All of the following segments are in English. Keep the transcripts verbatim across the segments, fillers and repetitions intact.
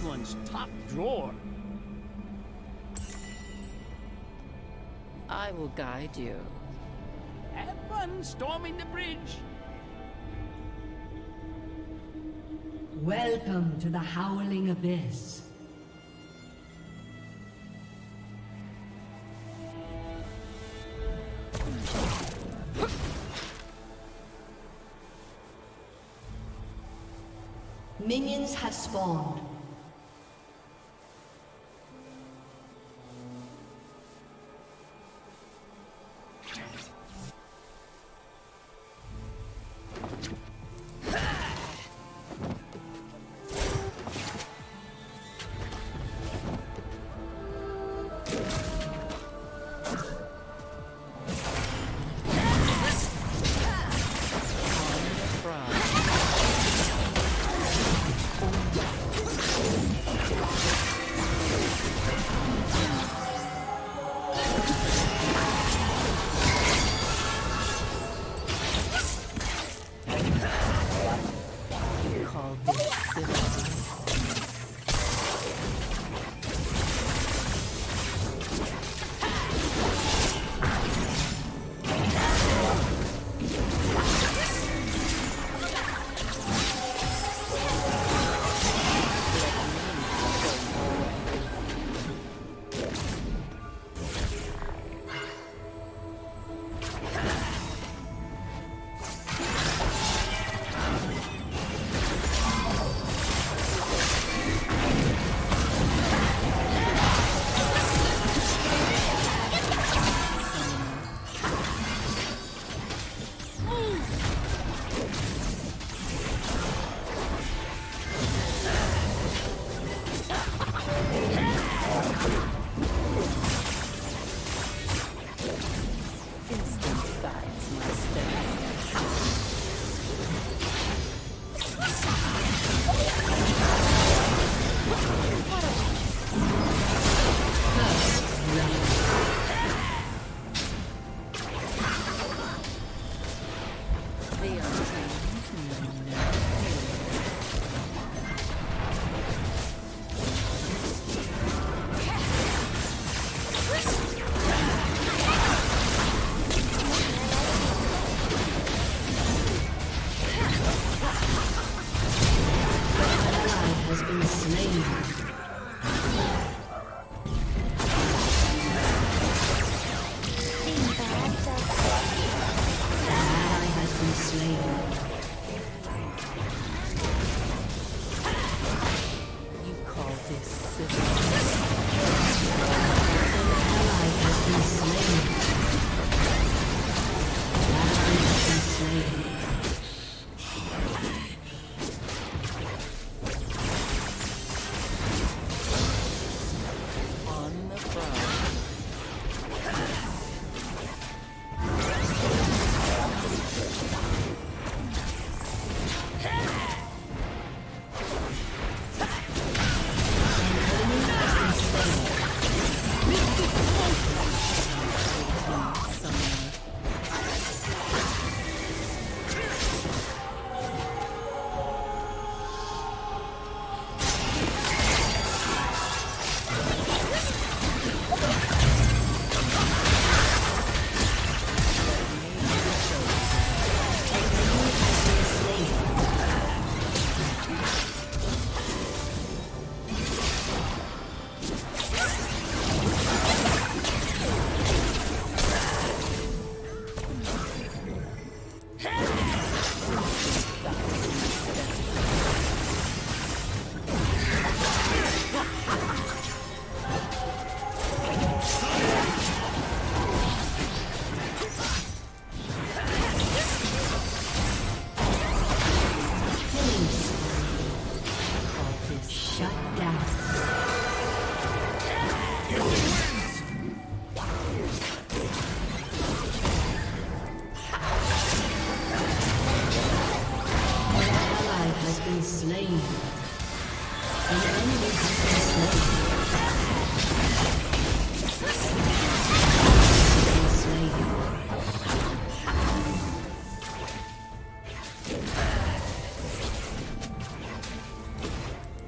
Strickland's top drawer. I will guide you. Have fun storming the bridge. Welcome to the Howling Abyss. Minions have spawned.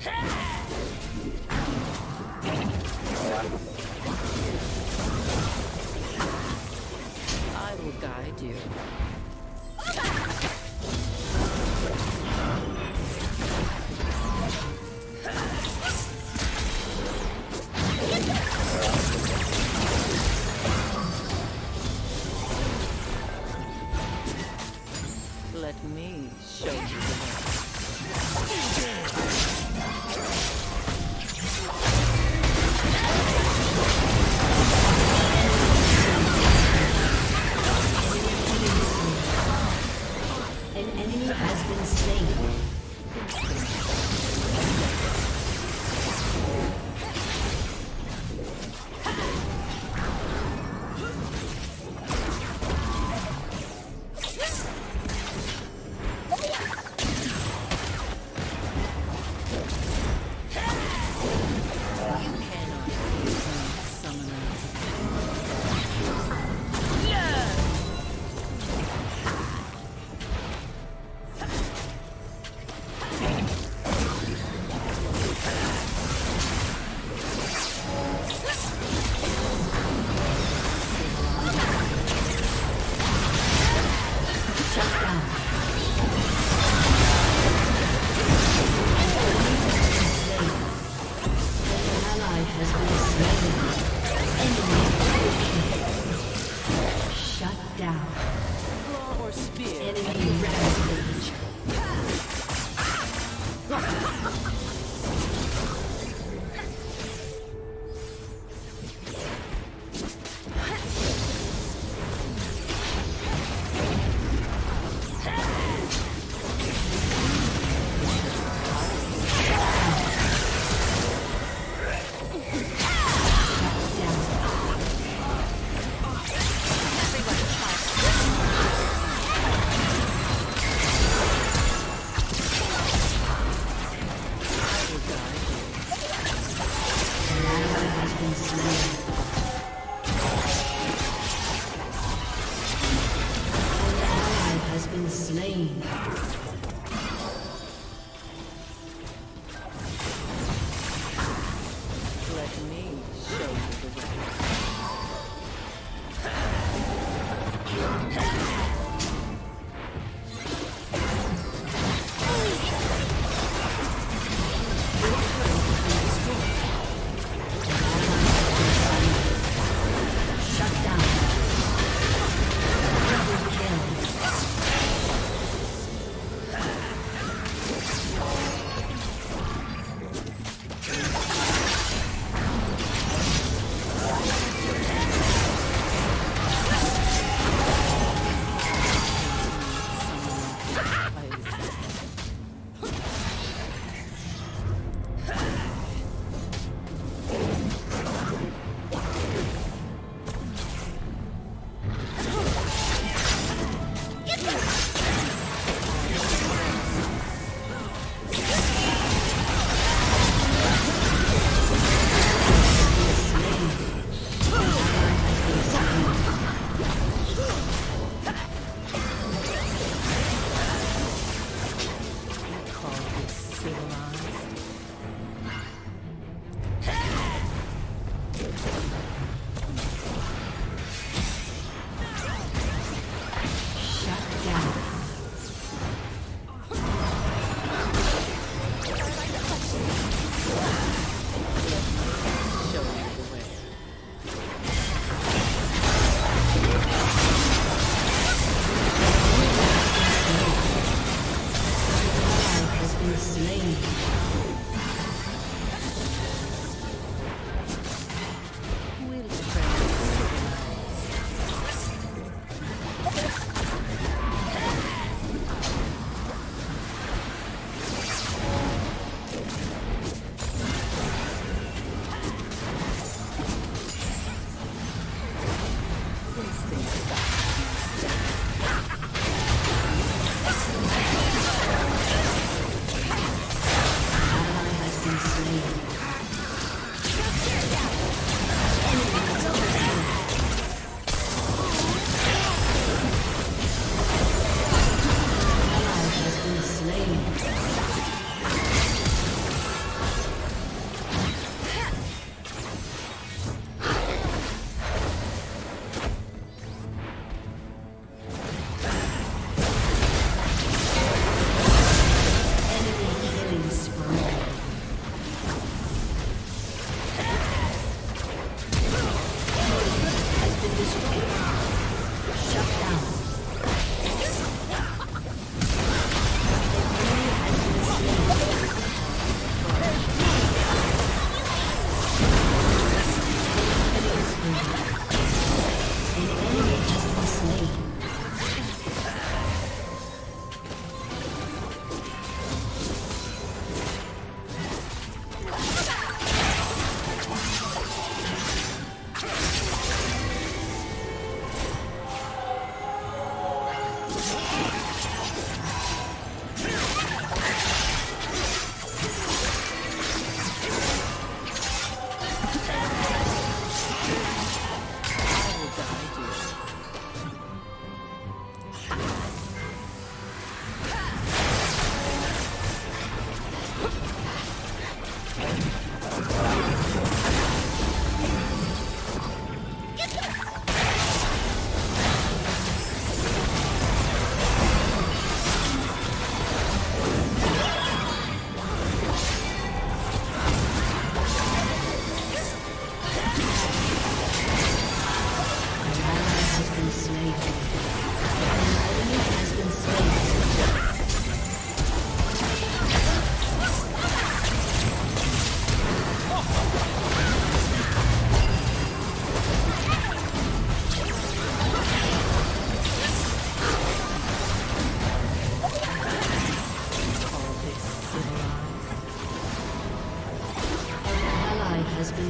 Hey!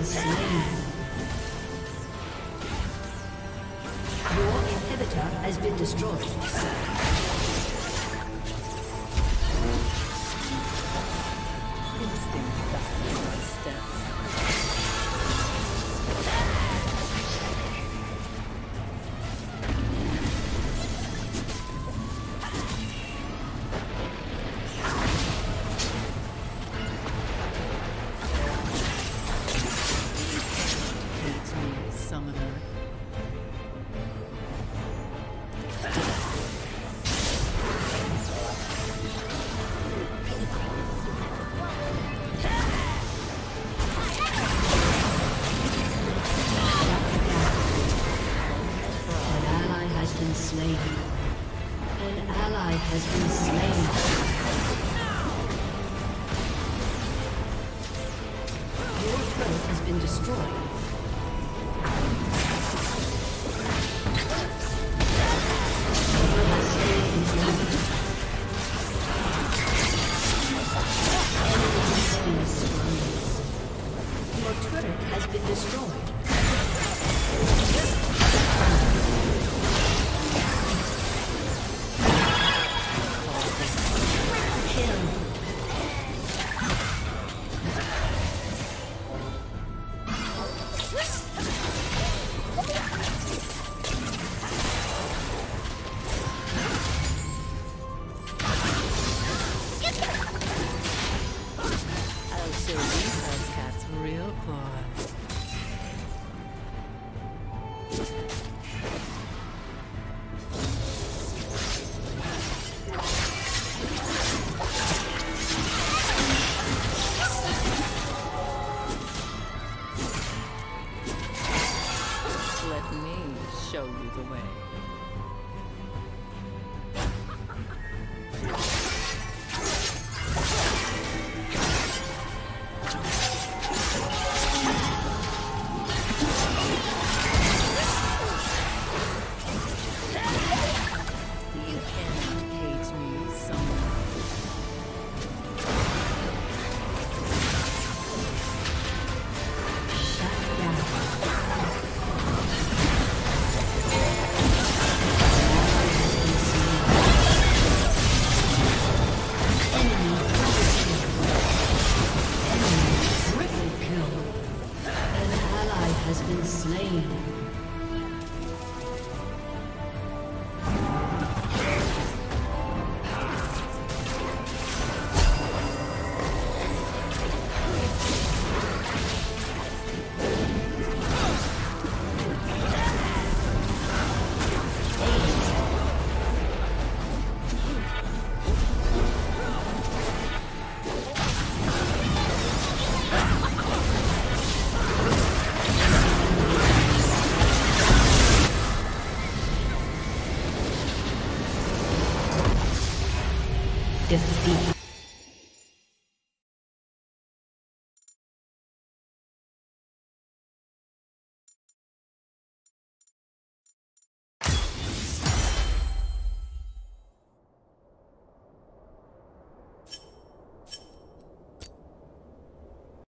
been slain. Your inhibitor has been destroyed. Destroyed.